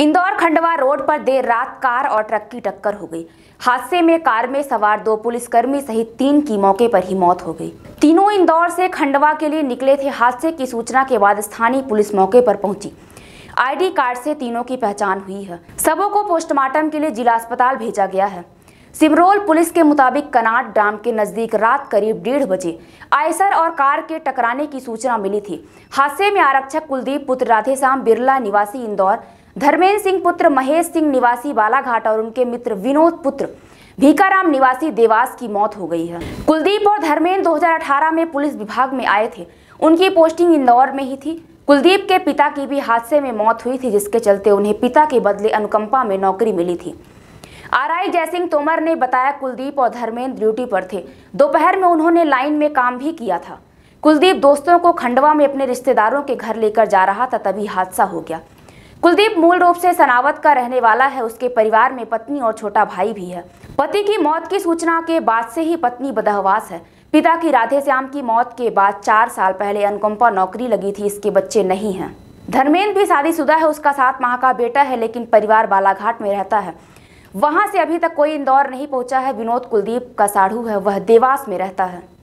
Indore Khandwa road पर देर रात car और ट्रक की टक्कर हो गई। हादसे में कार में सवार 2 पुलिसकर्मी सहित 3 की मौके पर ही मौत हो गई। तीनों इंदौर से खंडवा के लिए निकले थे। हादसे की सूचना के बाद स्थानीय पुलिस मौके पर पहुंची। आईडी कार्ड से तीनों की पहचान हुई है। सबों को पोस्टमार्टम के लिए जिला अस्पताल भेजा गया है। सिमरोल पुलिस के मुताबिक कनाड डैम के नजदीक रात करीब 1:30 बजे आयसर और कार के टकराने की सूचना मिली थी। हादसे में आरक्षक कुलदीप पुत्र राधेशाम बिरला निवासी इंदौर, धर्मेंद्र सिंह पुत्र महेश सिंह निवासी बालाघाट और उनके मित्र विनोद पुत्र भीकाराम निवासी देवास की मौत हो गई है। कुलदीप और धर्मेंद्र 2018 में पुलिस विभाग में आए थे। उनकी पोस्टिंग इंदौर में ही थी। कुलदीप के पिता की भी हादसे में मौत हुई थी, जिसके चलते उन्हें पिता के बदले अनुकंपा में नौकरी मिली थी। आरआई जय सिंह तोमर ने बताया, कुलदीप और धर्मेंद्र ड्यूटी पर थे। दोपहर में उन्होंने लाइन में काम भी किया था। कुलदीप दोस्तों को खंडवा में अपने रिश्तेदारों के घर लेकर जा रहा था, तभी हादसा हो गया। कुलदीप मूल रूप से सनावत का रहने वाला है। उसके परिवार में पत्नी और छोटा भाई भी है। पति की मौत की सूचना के बाद से ही पत्नी बदहवास है। पिता की राधे श्याम की मौत के बाद 4 साल पहले अनुकंपा नौकरी लगी थी। इसके बच्चे नहीं हैं। धर्मेंद्र भी शादीशुदा है। उसका 7 माह का बेटा है, लेकिन परिवार बालाघाट में रहता है। वहां से अभी तक कोई इंदौर नहीं पहुंचा है। विनोद कुलदीप का साढ़ू है, वह देवास में रहता है।